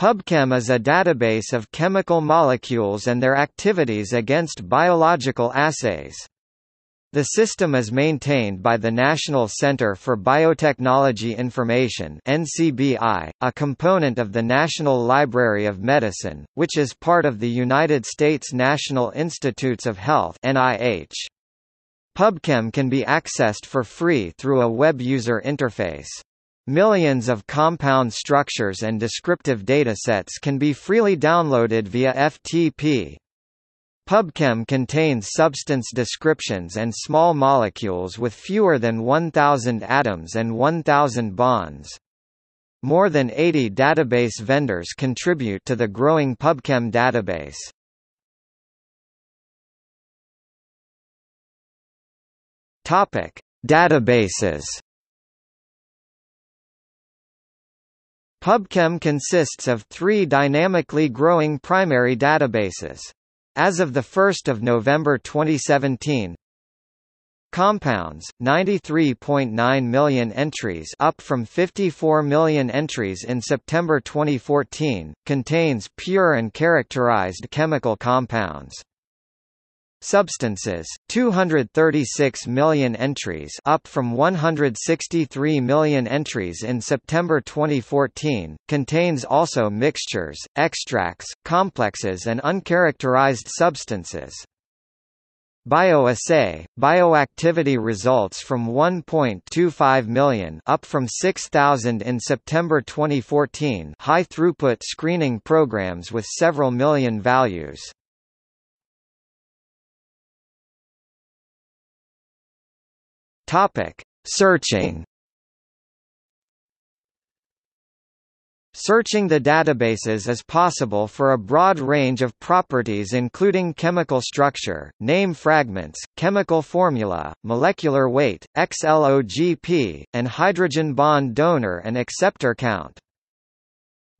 PubChem is a database of chemical molecules and their activities against biological assays. The system is maintained by the National Center for Biotechnology Information (NCBI), a component of the National Library of Medicine, which is part of the United States National Institutes of Health (NIH). PubChem can be accessed for free through a web user interface. Millions of compound structures and descriptive datasets can be freely downloaded via FTP. PubChem contains substance descriptions and small molecules with fewer than 1,000 atoms and 1,000 bonds. More than 80 database vendors contribute to the growing PubChem database. Topic: Databases. PubChem consists of 3 dynamically growing primary databases. As of 1 November 2017, compounds, 93.9 million entries up from 54 million entries in September 2014, contains pure and characterized chemical compounds. Substances, 236 million entries up from 163 million entries in September 2014, contains also mixtures, extracts, complexes and uncharacterized substances. Bioassay, bioactivity results from 1.25 million up from 6,000 in September 2014 high-throughput screening programs with several million values. Searching. Searching the databases is possible for a broad range of properties including chemical structure, name fragments, chemical formula, molecular weight, XLOGP, and hydrogen bond donor and acceptor count.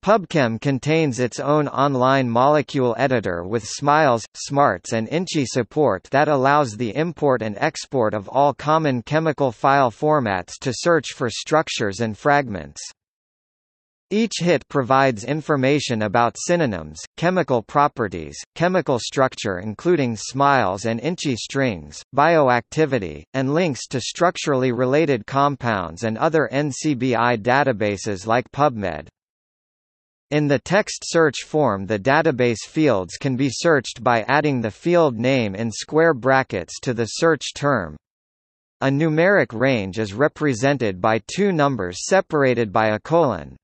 PubChem contains its own online molecule editor with SMILES, SMARTS and InChI support that allows the import and export of all common chemical file formats to search for structures and fragments. Each hit provides information about synonyms, chemical properties, chemical structure including SMILES and InChI strings, bioactivity, and links to structurally related compounds and other NCBI databases like PubMed. In the text search form, the database fields can be searched by adding the field name in square brackets to the search term. A numeric range is represented by 2 numbers separated by a colon.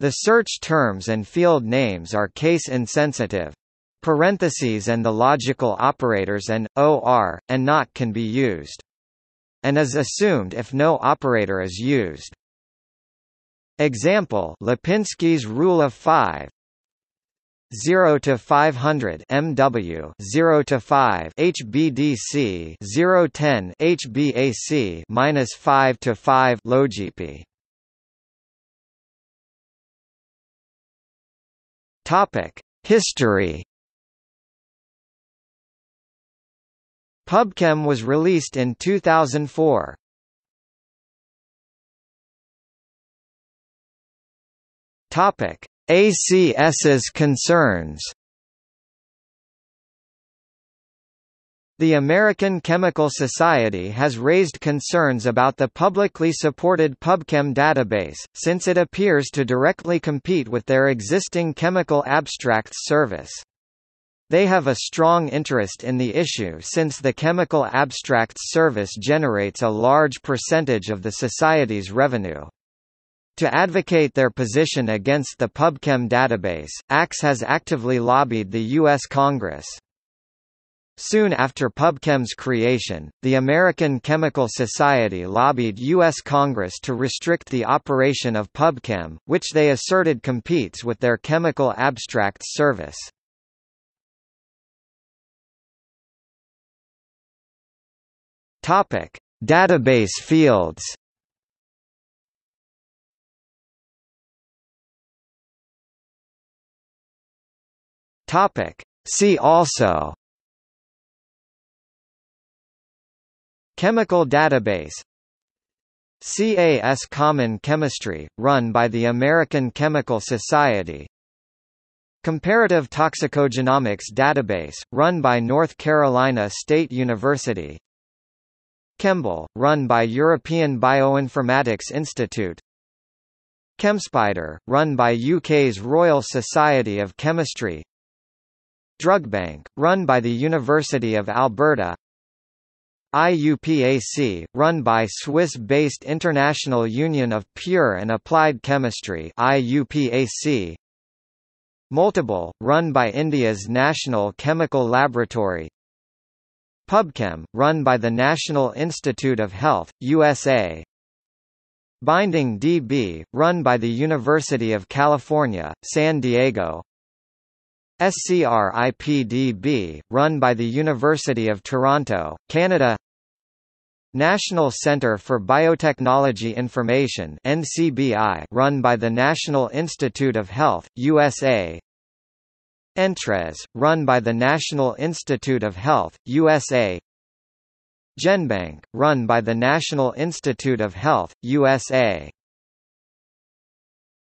The search terms and field names are case insensitive. Parentheses and the logical operators and, or, and not can be used. And is assumed if no operator is used. Example: Lipinski's rule of 5. 0 to 500 MW, 0 to 5 HBDC, 0 10 HBAC, -5 to 5 LOGP. Topic: History. PubChem was released in 2004. Topic: ACS's concerns. The American Chemical Society has raised concerns about the publicly supported PubChem database, since it appears to directly compete with their existing chemical abstracts service. They have a strong interest in the issue since the chemical abstracts service generates a large percentage of the society's revenue. To advocate their position against the PubChem database, ACS has actively lobbied the U.S. Congress. Soon after PubChem's creation, the American Chemical Society lobbied U.S. Congress to restrict the operation of PubChem, which they asserted competes with their chemical abstracts service. Topic: Database fields. See also: Chemical database, CAS, Common Chemistry, run by the American Chemical Society, Comparative Toxicogenomics Database, run by North Carolina State University. ChEMBL, run by European Bioinformatics Institute. ChemSpider, run by UK's Royal Society of Chemistry. DrugBank, run by the University of Alberta. IUPAC, run by Swiss-based International Union of Pure and Applied Chemistry (IUPAC). Multiple, run by India's National Chemical Laboratory. PubChem, run by the National Institute of Health, USA. BindingDB, run by the University of California, San Diego. SCRIPDB, run by the University of Toronto, Canada. National Center for Biotechnology Information (NCBI), run by the National Institute of Health, USA. Entrez, run by the National Institute of Health, USA. GenBank, run by the National Institute of Health, USA.